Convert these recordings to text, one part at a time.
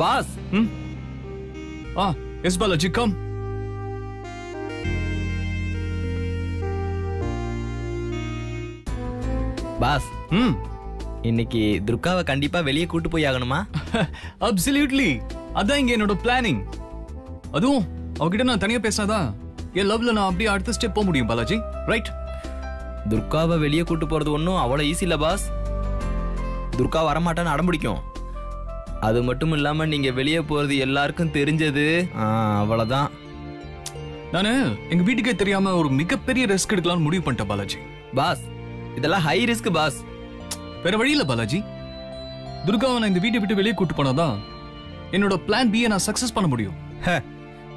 Boss. Hmm? Ah, yes, Balaji, come. Boss. Hmm. இன்னைக்கு துர்காவை கண்டிப்பா வெளியே கூட்டி போய் ஆகணுமா? Absolutely. அதான் இங்க என்னோட பிளானிங். அதுவும் அவகிட்ட நான் தனியா பேசினாதா என் லவ்ல நான் அப்படியே அடுத்த ஸ்டெப் போக முடியும் பாலாஜி, ரைட்? துர்காவை வெளியே கூட்டி போறது ஒன்றும் அவ்வளோ ஈஸி இல்லை பாஸ். துர்கா வரமாட்டான்னு அடம் பிடிக்கும். அது மட்டும் இல்லாம நீங்க வெளியே போறது எல்லாருக்கும் தெரிஞ்சது. அவ்வளவுதான். நானு எங்க வீட்டுக்கே தெரியாம ஒரு மிகப்பெரிய ரிஸ்க் எடுக்கலாம்னு முடிவு பண்ணிட்டேன் பாலாஜி. பாஸ் இதெல்லாம் ஹை ரிஸ்க் பாஸ். வேற வழி இல்ல பாலாஜி. துர்காவை நான் இந்த வீட்டை விட்டு வெளியே கூட்டு போனாதான் என்னோட பிளான் பி நான் சக்சஸ் பண்ண முடியும்.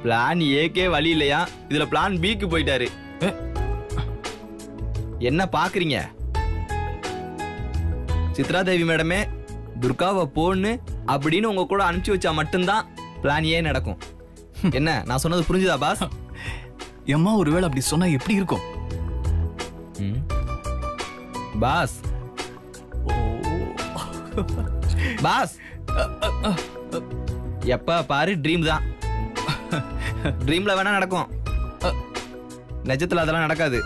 பிளான் ஏக்கே வழி இல்லையா, இதுல பிளான் பிக்கு போயிட்டாரு. என்ன பாக்குறீங்க சித்ரா தேவி மேடமே, துர்காவை போன்னு அப்படின்னு உங்க கூட அனுப்பிச்சு வச்சா மட்டும்தான் பிளான் ஏ நடக்கும். என்ன நான் சொன்னது புரிஞ்சுதா பாஸ்? எம்மா ஒருவேளை அப்படி சொன்னா எப்படி இருக்கும் பாஸ்? பாஸ் எப்ப பாரு ட்ரீம் தான். ட்ரீம்ல வேணா நடக்கும், நிஜத்துல அதெல்லாம் நடக்காது.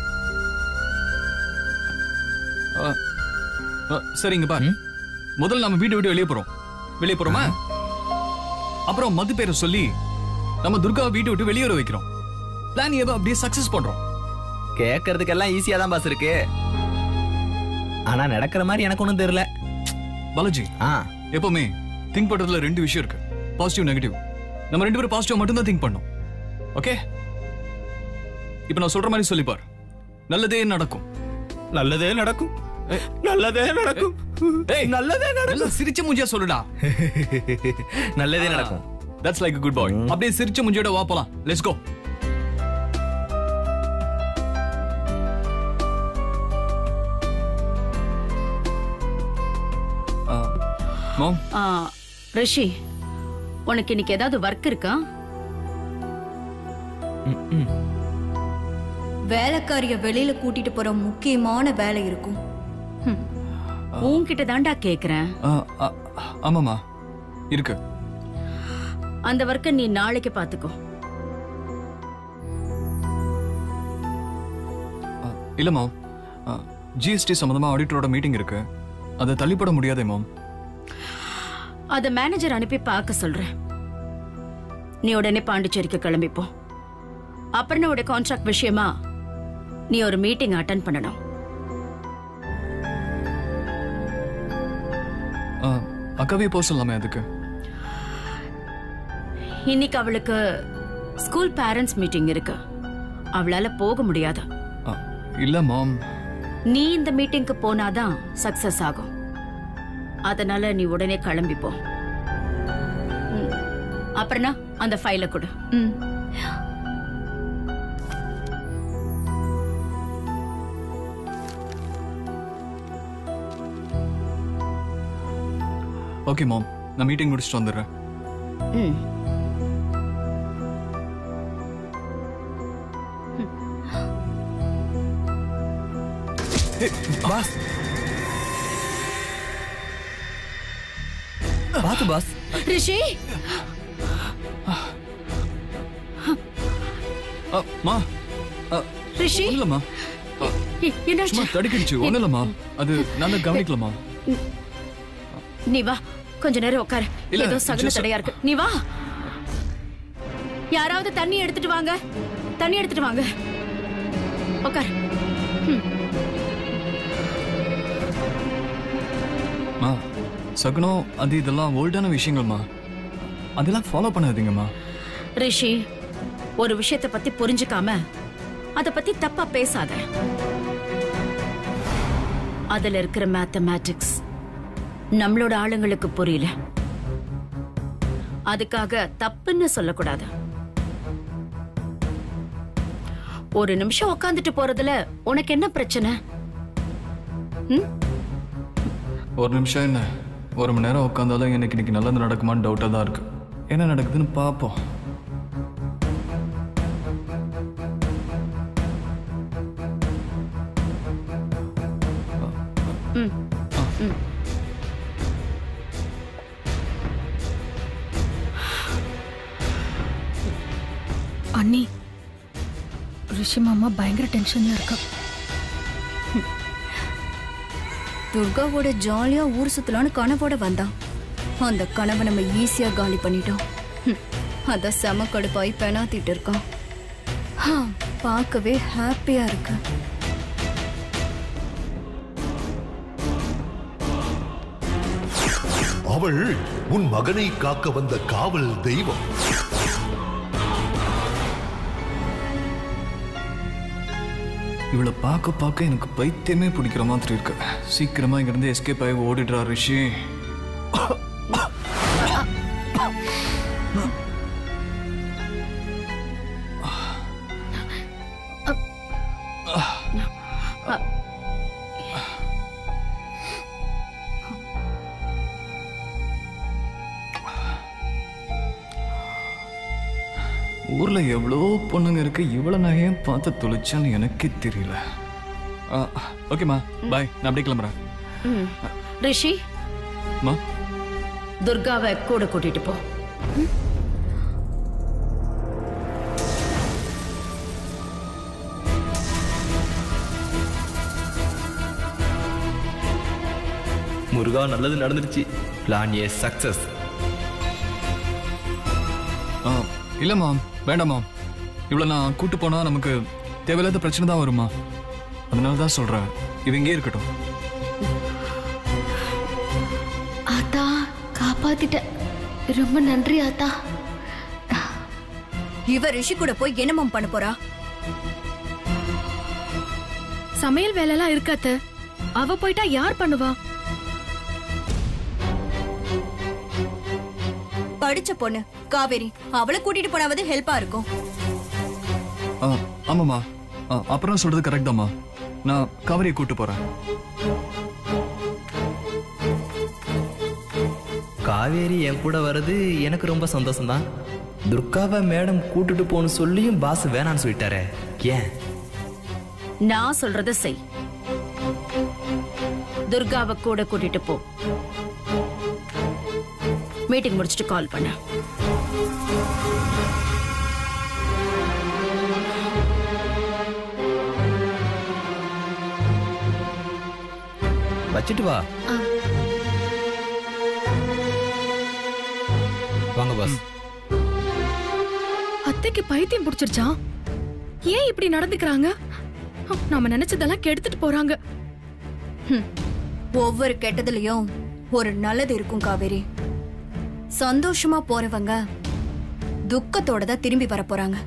சரிங்க பா, முதல்ல நம்ம வீட்டை விட்டு வெளியே போறோம். வெளியே போறோமா? அப்புறம் மது பேரை சொல்லி நம்ம துர்காவை வீட்டை விட்டு வெளியேற வைக்கிறோம். பிளான் ஏதோ அப்படியே சக்சஸ் பண்றோம். கேட்கறதுக்கு எல்லாம் ஈஸியா தான் பாஸ் இருக்கு, ஆனா நடக்கிற மாதிரி எனக்கு ஒன்றும் தெரியல பாலாஜி. எப்பவுமே திங்க் பண்றதுல ரெண்டு விஷயம் இருக்கு, பாசிட்டிவ் நெகட்டிவ். நம்ம ரெண்டு பேரும் பாசிட்டிவ் மட்டும்தான் திங்க் பண்ணோம். ஓகே இப்போ நான் சொல்ற மாதிரி சொல்லி பார், நல்லதே நடக்கும். நல்லதே நடக்கும், நல்லதே நடக்கும், நல்லதே நடக்கும். சிரிச்ச மூஞ்சியா சொல்லுடா. நல்லதே நடக்கும். That's like a good boy. அப்படியே சிரிச்ச மூஞ்சியோட வா போலாம். Let's go. ரிஷி, உனக்கு இன்னைக்கு ஏதாவது வர்க் இருக்கா? வேலைக்காரிய வெளியில கூட்டிட்டு போற முக்கியமான வேலை இருக்கும். உன்கிட்ட தாண்டா கேக்குறேன். ஆமாமா இருக்கு. அந்த வர்க்க நீ நாளைக்கு பாத்துக்கோ. இல்லமா, ஜிஎஸ்டி சம்பந்தமா ஆடிட்டரோட மீட்டிங் இருக்கு, அதை தள்ளிப்பட முடியாதே மாம். அத மேனேஜர் அனுப்பி பார்க்க சொல்றேன். நீ உடனே பாண்டிச்சேரிக்கு கிளம்பிப்போ. அப்புறம் கான்ட்ராக்ட் விஷயமா நீ ஒரு மீட்டிங் அட்டெண்ட் பண்ணணும். அக்கவே போக சொல்லாமே அதுக்கு. இன்னைக்கு அவளுக்கு ஸ்கூல் பேரண்ட்ஸ் மீட்டிங் இருக்கு, அவளால போக முடியாது. இல்ல மாம், நீ இந்த மீட்டிங்க்கு போனாதான் சக்சஸ் ஆகும். அதனால நீ உடனே கிளம்பிப்போ. அப்புறம்னா அந்த ஃபைலை கொடு. ஓகே மாம், நான் மீட்டிங் முடிச்சுட்டு வந்துடுறேன். பாஸ் பாத்து பாஸ். ரிஷி மா. ரிஷி இல்லமா, என்னாச்சு? தடுக்கிடுச்சு, ஒண்ணுலமா. அது நல்லா கவனிக்கலமா. நீ வா, கொஞ்ச நேரம் உட்காரு. ஏதோ சகன தடையா இருக்கு, நீ வா. யாராவது தண்ணி எடுத்துட்டு வாங்க, தண்ணி எடுத்துட்டு வாங்க. உட்காரு மா. சகுனம் அது இதெல்லாம் ஓல்டான விஷயங்கள்மா, அதெல்லாம் ஃபாலோ பண்ணாதீங்கம்மா. ரிஷி, ஒரு விஷயத்தை பத்தி புரிஞ்சுக்காம அதை பத்தி தப்பா பேசாத. அதுல இருக்கிற மேத்தமேட்டிக்ஸ் நம்மளோட ஆளுங்களுக்கு புரியல, அதுக்காக தப்புன்னு சொல்லக்கூடாது. ஒரு நிமிஷம் உட்காந்துட்டு போறதுல உனக்கு என்ன பிரச்சனை? ஒரு நிமிஷம் என்ன, ஒரு மணி நேரம் உட்காந்தாலும் எனக்கு இன்னைக்கு நல்லது நடக்குமான்னு டவுட்டாக தான் இருக்கு. என்ன நடக்குதுன்னு பார்ப்போம். அண்ணி ऋषि मामा பயங்கர டென்ஷன்ல இருக்கா. துர்காவோட ஜாலியா ஊர் சுத்தலான்னு கனவோட வந்தா. அந்த கனவை நம்ம ஈஸியா காலி பண்ணிட்டோம். அத சம கடுப்பாய் பேனாத்திட்டு இருக்கான். हां பார்க்கவே ஹாப்பியா இருக்கு. அவள் உன் மகனை காக்க வந்த காவல் தெய்வம். இவளை பார்க்க பார்க்க எனக்கு பைத்தியமே பிடிக்கிற மாதிரி இருக்கு. சீக்கிரமா இங்கிருந்து எஸ்கேப் ஆகி ஓடிடுறா ரிஷி. ஊர்ல எவ்வளோ பொண்ணுங்க இருக்கு, இவ்வளோ நகையும் பார்த்து தொலைச்சான்னு எனக்கே தெரியல. ஓகேம்மா பாய், நான் அப்படியே கிளம்புறேன். ரிஷி மா துர்காவை கூட கூட்டிட்டு போ. முருகா நல்லது நடந்துருச்சு. Plan A success. இல்ல மாம் வேண்டாமா, இவ்வளோ நான் கூட்டு போனா நமக்கு தேவையில்லாத பிரச்சனை தான் வருமா? அதனால தான் சொல்றேன், இது இங்கே இருக்கட்டும். ஆத்தா காப்பாத்திட்ட, ரொம்ப நன்றி ஆத்தா. இவ ரிஷி கூட போய் என்ன மாம் பண்ண போறா? சமையல் வேலைலாம் இருக்காத்த, அவ போயிட்டா யார் பண்ணுவா? படிச்ச பொண்ணு காவேரி, அவளை கூட்டிட்டு போனாவது ஹெல்ப்பா இருக்கும். ஆமாமா, அப்புறம் சொல்றது கரெக்ட் தான்மா. நான் காவேரியை கூட்டி போறேன். காவேரி என் கூட வர்றது எனக்கு ரொம்ப சந்தோஷம் தான். துர்காவை மேடம் கூட்டிட்டு போன்னு சொல்லியும் பாஸ் வேணான்னு சொல்லிட்டாரே, ஏன்? நான் சொல்றத செய், துர்காவை கூட கூட்டிட்டு போ. மீட்டிங் முடிச்சுட்டு கால் பண்ண. வச்சிட்டு வா. வாங்க பாஸ். அத்தைக்கு பைத்தியம் பிடிச்சிருச்சா? ஏன் இப்படி நடந்துக்கிறாங்க? நாம நினைச்சதெல்லாம் கெடுத்துட்டு போறாங்க. ஒவ்வொரு கெட்டதுலயும் ஒரு நல்லது இருக்கும் காவேரி. சந்தோஷமா போறவங்க துக்கத்தோட தான் திரும்பி வர போறாங்க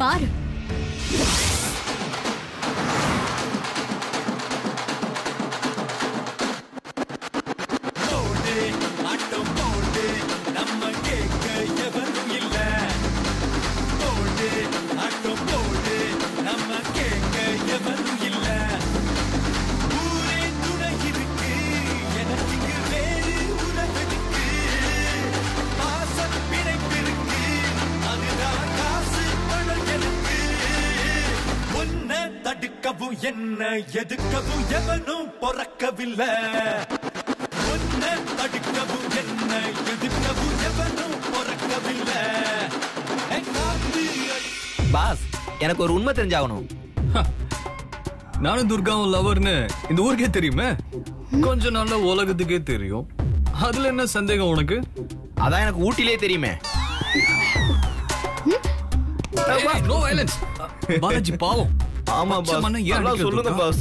பாரு. என்ன எதுக்கவும் எவனும் பொறக்கவில்லை. ஒன்ன தடுக்கவும் என்ன எதுக்கவும் எவனும் பொறக்கவில்லை. பாஸ், எனக்கு ஒரு உண்மை தெரிஞ்சாகணும். நானும் துர்காவும் லவர்னு இந்த ஊருக்கே தெரியுமே, கொஞ்ச நாள்ல உலகத்துக்கே தெரியும். அதுல என்ன சந்தேகம் உனக்கு? அதான் எனக்கு ஊட்டிலே தெரியுமே. நோ வயலன்ஸ் பாலாஜி, பாவம். ஆமா பாஸ், எல்லாம் சொல்லுங்க பாஸ்.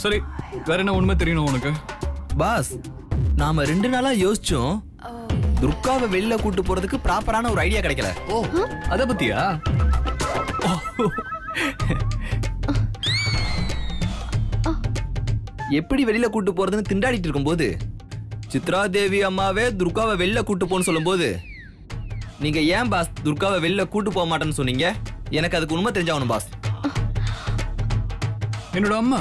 சரி, வேற என்ன உண்மை தெரியணும் உனக்கு? பாஸ், நாம ரெண்டு நாளா யோசிச்சோம், துர்காவை வெளியில கூட்டு போறதுக்கு ப்ராப்பரான ஒரு ஐடியா கிடைக்கல. ஓ, அத பத்தியா? எப்படி வெளியில கூட்டு போறதுன்னு திண்டாடிட்டு இருக்கும்போது சித்ரா தேவி அம்மாவே துர்காவை வெளியில கூட்டு போன்னு சொல்லும் போது நீங்க ஏன் பாஸ் துர்காவை வெளியில கூட்டு போக மாட்டேன்னு சொன்னீங்க? எனக்கு அதுக்கு உண்மை தெரிஞ்சாகணும் பாஸ். என்னோட அம்மா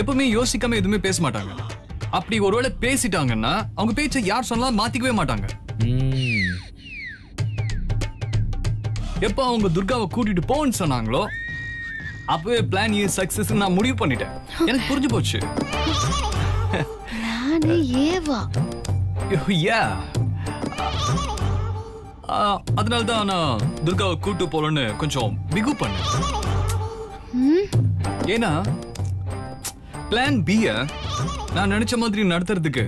எப்பவுமே யோசிக்காம எதுவுமே பேச மாட்டாங்க. அப்படி ஒருவேளை பேசிட்டாங்கன்னா அவங்க பேச்சை யார் சொன்னாலும் மாத்திக்கவே மாட்டாங்க. எப்போ அவங்க துர்காவை கூட்டிட்டு போன்னு சொன்னாங்களோ அப்பவே பிளான் ஏ சக்சஸ் நான் முடிவு பண்ணிட்டேன். எனக்கு புரிஞ்சு போச்சு. அதனால தான் நான் துர்காவை கூட்டு போறேன்னு கொஞ்சம் பிகு பண்ணேன். ஏன்னா பிளான் பி நான் நினைச்ச மாதிரி நடத்துறதுக்கு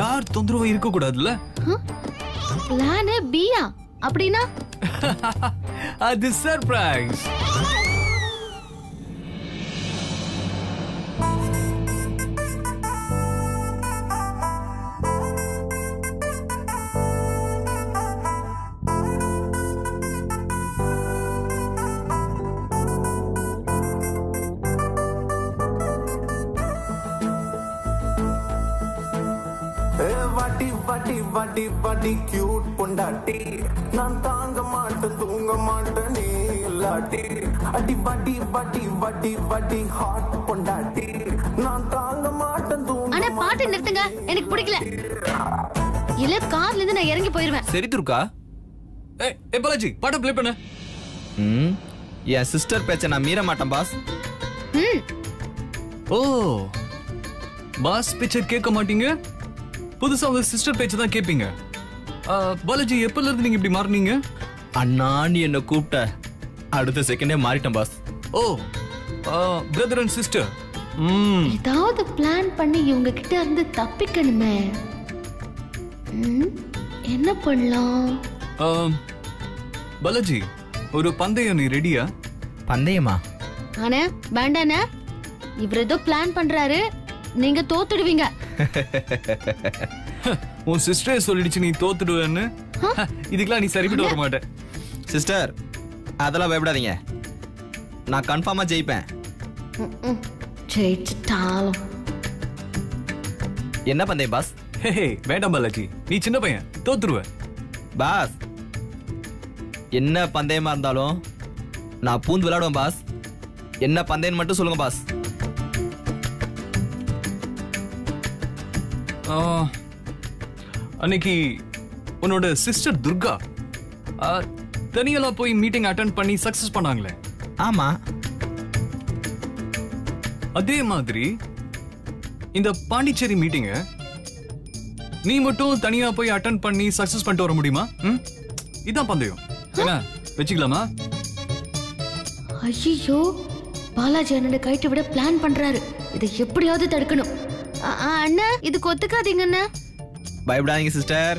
யார் தொந்தரவும் இருக்க கூடாதுல்ல. பிளான் பி அப்படினா அது சர்ப்ரைஸ். வாட்டி வாட்டி கியூட் பொண்டாட்டி நான் தாங்க மாட்டேன் தூங்க மாட்டேன் நீ இல்லாட்டி. அடி வாட்டி வாட்டி வாட்டி வாட்டி ஹாட் பொண்டாட்டி நான் தாங்க மாட்டேன் தூங்க. அட பாட்டு நிறுத்துங்க, எனக்கு பிடிக்கல. இல்ல கார்ல இருந்து நான் இறங்கி போயிடுவேன். சரி துர்கா, ஏய் எபாலஜி பாட்டு ப்ளே பண்ணு. யா சிஸ்டர் பேச்ச நான் மீற மாட்டேன் பாஸ். ஓ பாஸ் பேச்ச கேட்க மாட்டீங்க, புதுசா உங்க சிஸ்டர் பேச்சு தான் கேப்பீங்க. பாலாஜி எப்பல இருந்து நீங்க இப்படி மாறினீங்க? அண்ணான்னு என்ன கூப்பிட்ட அடுத்த செகண்டே மாறிட்டேன் boss. O brother and sister ஏதாவது பிளான் பண்ணி இவங்க கிட்ட இருந்து தப்பிக்கணுமே, என்ன பண்ணலாம்? பாலாஜி ஒரு பந்தயம், நீ ரெடியா? பந்தயமா? ஆனா வேண்டாண்ணா, இவர் ஏதோ பிளான் பண்றாரு, நீங்க தோத்துடுவீங்க. உன் சிஸ்டரே சொல்லிடுச்சு நீ தோத்துடுவேன்னு. இதுக்கெல்லாம் நீ சரிபட்டு வர மாட்டே. சிஸ்டர் அதெல்லாம் பயப்படாதீங்க, நான் கன்ஃபார்மா ஜெயிப்பேன். ஜெயிச்சிட்டாலும் என்ன பந்தயம் பாஸ்? வேண்டாம் பாலாஜி, நீ சின்ன பையன், தோத்துடுவ. பாஸ் என்ன பந்தயமா இருந்தாலும் நான் பூந்து விளையாடுவேன் பாஸ். என்ன பந்தயம் மட்டும் சொல்லுங்க பாஸ். அன்னைக்கு உன்னோட சிஸ்டர் துர்கா தனியெல்லாம் போய் மீட்டிங் அட்டெண்ட் பண்ணி சக்சஸ் பண்ணாங்களே. ஆமா, அதே மாதிரி இந்த பாண்டிச்சேரி மீட்டிங்க நீ மட்டும் தனியா போய் அட்டெண்ட் பண்ணி சக்சஸ் பண்ணிட்டு வர முடியுமா? இதான் பந்தயம், என்ன வெச்சுக்கலாமா? ஐயோ பாலாஜி என்னோட கைட்ட விட பிளான் பண்றாரு, இதை எப்படியாவது தடுக்கணும். அண்ணா இது கொத்துக்காதீங்க அண்ணா. பயப்படாதீங்க சிஸ்டர்,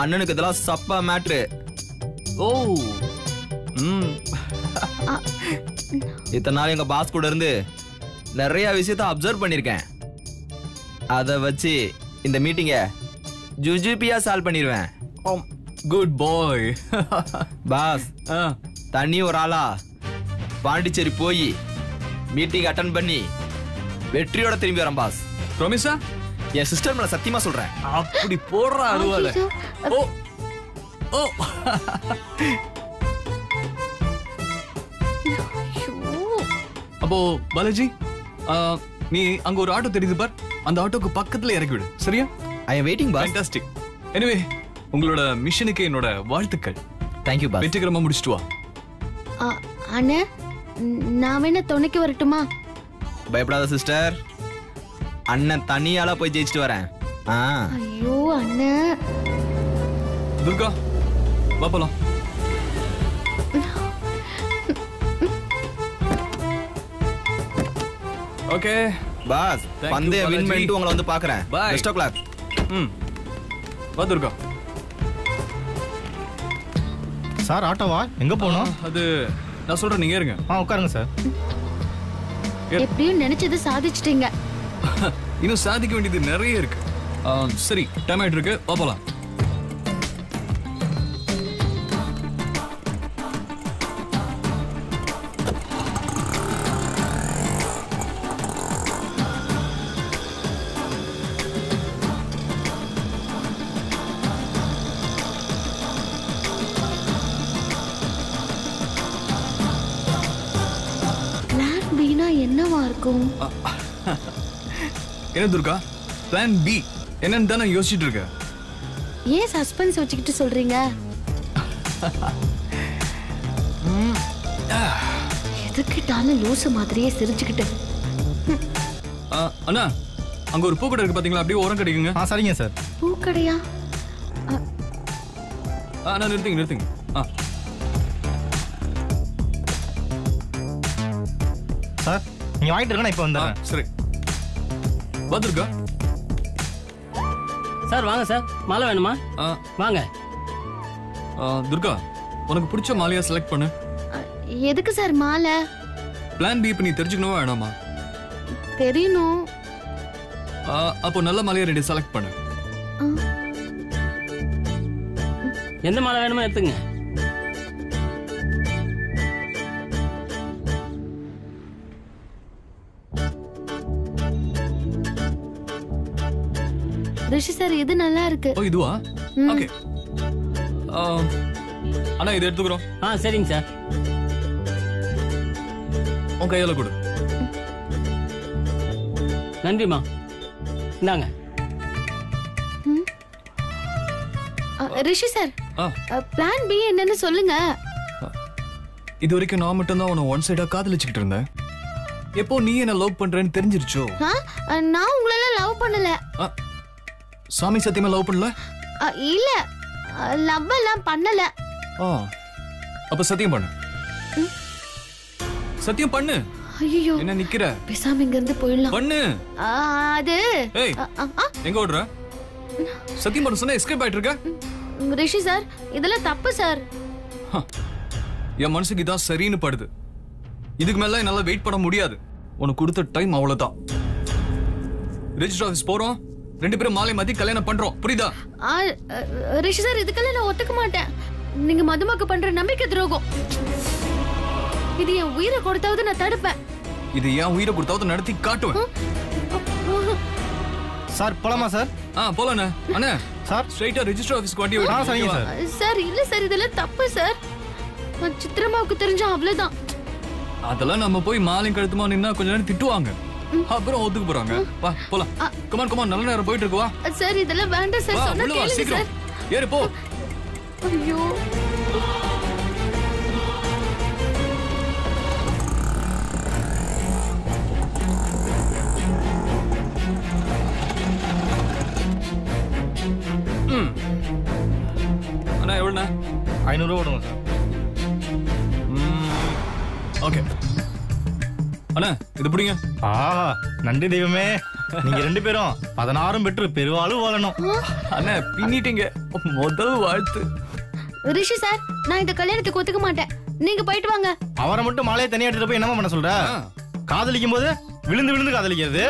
அண்ணனுக்கு இதெல்லாம் சப்பா மேட்ரு. ஓ இத்தனை நாள் எங்க பாஸ் கூட இருந்து நிறைய விஷயத்தை அப்சர்வ் பண்ணிருக்கேன், அதை வச்சு இந்த மீட்டிங்கை ஜுஜுபியா சால்வ் பண்ணிடுவேன். Good boy. பாஸ் தனி ஒரு ஆளா பாண்டிச்சேரி போய் மீட்டிங் அட்டன் பண்ணி வெற்றியோட திரும்பி வரேன் பாஸ். ப்ராமிஸா? என் சிஸ்டர் மேல சத்தியமா சொல்றேன். அப்படி போடுற அழுவால. ஓ ஓ அப்போ பாலாஜி நீ அங்க ஒரு ஆட்டோ தெரியுது பார், அந்த ஆட்டோக்கு பக்கத்துல இறக்கி விடு, சரியா? I am waiting boss. Fantastic. Anyway உங்களோட மிஷனுக்கு என்னோட வாழ்த்துக்கள். Thank you boss. வெற்றிகரமா முடிச்சிட்டு வா. அண்ணே நான் வேணா துணைக்கு வரட்டுமா? பயப்படாத சிஸ்டர், அண்ணன் தனியால போய் ஜெயிச்சிட்டு வரேன். ஐயோ அண்ணா. துர்கா வா போலாம். ஓகே பாஸ், பந்தய வின் பண்ணிட்டு உங்களை வந்து பார்க்கறேன். Best of luck. வா துர்கா. சார் ஆட்டோவா? எங்க போறோம்? அது நான் சொல்றேன், நீங்க இருங்க. உட்காருங்க சார். எப்படியும் நினைச்சது சாதிச்சிட்டீங்க, இன்னும் சாதிக்க வேண்டியது நிறைய இருக்கு. சரி டைம் ஆயிட்டு இருக்கு, போகலாம். என்ன துர்கா பிளான் பி என்னன்னு தானே யோசிச்சுட்டு இருக்க, ஏன் சஸ்பென்ஸ் வச்சுக்கிட்டு சொல்றீங்க? எதுக்கிட்டாலும் லூசு மாதிரியே சிரிச்சுக்கிட்டு. அண்ணா அங்க ஒரு பூக்கடை இருக்கு பாத்தீங்களா, அப்படியே ஓரம் கிடைக்குங்க. சரிங்க சார். பூக்கடையா? நான் நிறுத்துங்க சார், நீங்க வாங்கிட்டு இருக்க, நான் இப்ப வந்துறேன். சரி வந்துருங்க சார். வாங்க சார், மாலை வேணுமா? வாங்க. துர்கா, உனக்கு பிடிச்ச மாலையா செலக்ட் பண்ணு. எதுக்கு சார் மாலை? பிளான் பி பண்ணி தெரிஞ்சுக்கணும். வேணாமா? தெரியணும். அப்போ நல்ல மாலையா ரெடி செலக்ட் பண்ணு. எந்த மாலை வேணுமா எடுத்துங்க. ரிஷி சார், இது நல்லா இருக்கு. ஓ, இதுவா? ஓகே. அண்ணா, இதை எடுத்துக்கிறோம். ஆ, சரிங்க சார். உன் கையில கொடு. நன்றிமா. இந்தாங்க. ரிஷி சார், பிளான் பி என்னன்னு சொல்லுங்க. இது வரைக்கும் நான் மட்டும்தான் உன்னை ஒன் சைடா காதலிச்சுக்கிட்டு இருந்தேன். எப்போ நீ என்ன லவ் பண்றேன்னு தெரிஞ்சிருச்சோ? நான் உங்களெல்லாம் லவ் பண்ணல. சாமி சத்தியமா லவ் பண்ணல? இல்ல, லவ் எல்லாம் பண்ணல. அப்ப சத்தியம் பண்ணு. சத்தியம் பண்ணு. ஐயோ, என்ன நிக்கிற? பேசாம இங்க இருந்து போயிடலாம். பண்ணு. அது ஏய், எங்க ஓடுற? சத்தியம் பண்ணு சொன்னா எஸ்கேப் ஆயிட்டு இருக்க. ரிஷி சார், இதெல்லாம் தப்பு சார். என் மனசுக்கு இதான் சரின்னு படுது. இதுக்கு மேல என்னால வெயிட் பண்ண முடியாது. உனக்கு கொடுத்த டைம் அவ்வளவுதான். ரிஜிஸ்டர் ஆஃபீஸ் போறோம். ரெண்டு பேரும் மாலை மாத்தி கல்யாணம் பண்றோம், புரியுதா? ரிஷி சார், இதுக்கெல்லாம் நான் ஒத்துக்க மாட்டேன். நீங்க மதுமக்கு பண்ற நம்பிக்கை துரோகம். இது என் உயிரை கொடுத்தாவது நான் தடுப்பேன். இது என் உயிரை கொடுத்தாவது நடத்தி காட்டுவேன். சார் போலாமா சார்? ஆ, போலாம். அண்ணா சார், ஸ்ட்ரைட்டா ரெஜிஸ்டர் ஆபீஸ்க்கு வண்டி ஓடி. சரிங்க சார். சார் இல்ல சார், இதெல்லாம் தப்பு சார். சித்ரமாவுக்கு தெரிஞ்சா அவ்வளவுதான். அதெல்லாம் நம்ம போய் மாலை கழுத்துமா நின்னா கொஞ்ச நேரம் திட்டுவாங்க, அப்புறம் ஒதுக்கு போறாங்க. வா போலாம். கமான் கமான், நல்ல நேரம் போயிட்டு இருக்கு. வா சார், இதெல்லாம் வேண்டாம் சார். சொன்னா கேளுங்க சார். ஏறு போ. ஐயோ, அண்ணா எவ்வளோண்ணா? 500 ரூபா ஓடுங்க சார். ஓகே அண்ணா, இது பிடிங்க. ஆ, நன்றி தெய்வமே. நீங்க ரெண்டு பேரும் 16 பெற்று பெருவாளும் வாழணும். அண்ணா பின்னிட்டீங்க. முதல் வாழ்த்து. ரிஷி சார், நான் இந்த கல்யாணத்துக்கு ஒத்துக்க மாட்டேன். நீங்க போயிட்டு வாங்க. அவரை மட்டும் மாலையை தனியா எடுத்துட்டு போய் என்னமா பண்ண சொல்ற? காதலிக்கும் போது விழுந்து விழுந்து காதலிக்கிறது,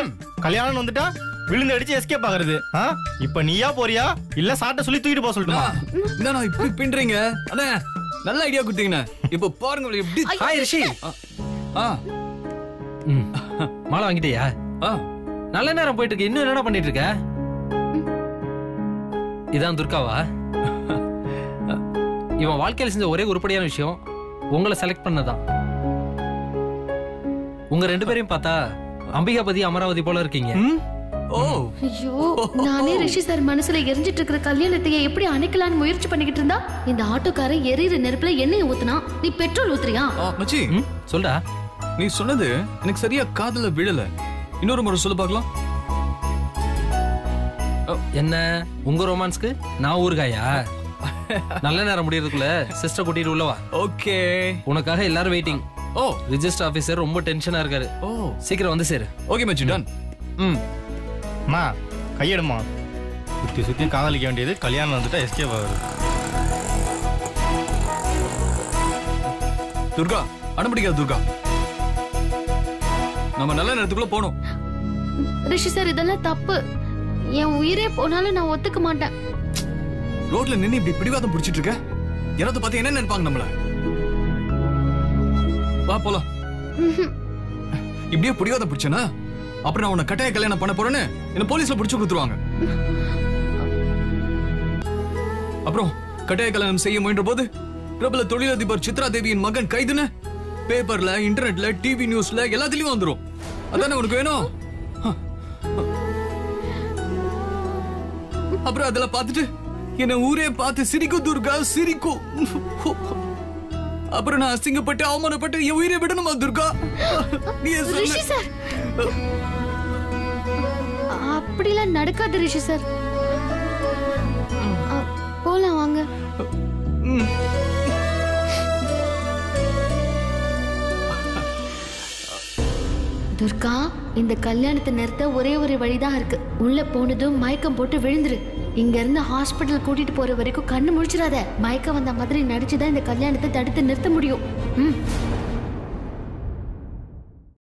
கல்யாணம் வந்துட்டா விழுந்து அடிச்சு எஸ்கேப் ஆகுறது. இப்ப நீயா போறியா இல்ல சாட்டை சொல்லி தூக்கிட்டு போக சொல்லுமா? நான் இப்படி பின்றீங்க. அண்ணா நல்ல ஐடியா கொடுத்தீங்கண்ணா. இப்ப பாருங்க எப்படி. ஹாய் ரிஷி. ஆ, மாலை வாங்கிட்டியா? நல்ல நேரம் போயிட்டு இருக்கு. இன்னும் என்னடா பண்ணிட்டு இருக்க? இதான் துர்காவா? இவன் வாழ்க்கையில செஞ்ச ஒரே உருப்படியான விஷயம் உங்களை செலக்ட் பண்ணதான். உங்க ரெண்டு பேரையும் பார்த்தா அம்பிகாபதி அமராவதி போல இருக்கீங்க. நானே ரிஷி சார் மனசுல எரிஞ்சிட்டு இருக்கிற கல்யாணத்தையே எப்படி அணைக்கலான்னு முயற்சி பண்ணிக்கிட்டு இருந்தா, இந்த ஆட்டோக்காரன் எரியிற நெருப்புல எண்ணெயை ஊத்துனா. நீ பெட்ரோல் ஊத்துறியா? சொல்றா. நீ சொன்னது எனக்கு சரியா காதுல விழல. இன்னொரு முறை சொல்ல பார்க்கலாம். என்ன உங்க ரோமான்ஸ்க்கு நான் ஊர்காயா? நல்ல நேரம் முடியறதுக்குள்ள சிஸ்டர் கூட்டிட்டு உள்ளவா. ஓகே, உனக்காக எல்லாரும் வெயிட்டிங். ஓ, ரிஜிஸ்டர் ஆபீசர் ரொம்ப டென்ஷனா இருக்காரு. ஓ, சீக்கிரம் வந்து சேரு. ஓகே மச்சி, டன். ம், மா கையெடுமா. சுத்தி சுத்தி காதலிக்க வேண்டியது கல்யாணம் வந்துட்டா எஸ்கேப் ஆகுது. துர்கா அனுப்பிடிக்காது. துர்கா, நம்ம நல்ல நேரத்துக்குள்ள போணும். ரிஷி சார், இதெல்லாம் தப்பு. என் உயிரே போனாலும் நான் ஒத்துக்க மாட்டேன். ரோட்ல நின்னு இப்படி பிடிவாதம் பிடிச்சிட்டு இருக்க, யாராவது பார்த்து என்ன நினைப்பாங்க நம்மள? வா போலாம். இப்படியே பிடிவாதம் பிடிச்சனா அப்புறம் நான் உன்னை கட்டாய கல்யாணம் பண்ண போறேன்னு என்ன போலீஸ்ல பிடிச்சு கொடுத்துருவாங்க. அப்புறம் கட்டாய கல்யாணம் செய்ய முயன்ற போது பிரபல தொழிலதிபர் சித்ரா தேவியின் மகன் கைதுன்னு பேப்பர்ல, இன்டர்நெட்ல, டிவி நியூஸ்ல எல்லாத்துலயும் வந்துரும். அதானே உனக்கு வேணும்? அப்புறம் அதெல்லாம் பார்த்துட்டு என்ன ஊரே பார்த்து சிரிக்கும். துர்கா சிரிக்கும். அப்புறம் நான் அசிங்கப்பட்டு அவமானப்பட்டு என் உயிரை விடணுமா துர்கா? அப்படிலாம் நடக்காது ரிஷி சார். போலாம் வாங்க. துர்கா, இந்த கல்யாணத்தை நிறுத்த ஒரே ஒரு வழிதான் இருக்கு. உள்ள போனதும் மயக்கம் போட்டு விழுந்துரு. இங்க இருந்து ஹாஸ்பிட்டல் கூட்டிட்டு போற வரைக்கும் கண்ணு முழிச்சிடாத. மயக்கம் வந்த மாதிரி நடிச்சுதான் இந்த கல்யாணத்தை தடுத்து நிறுத்த முடியும்.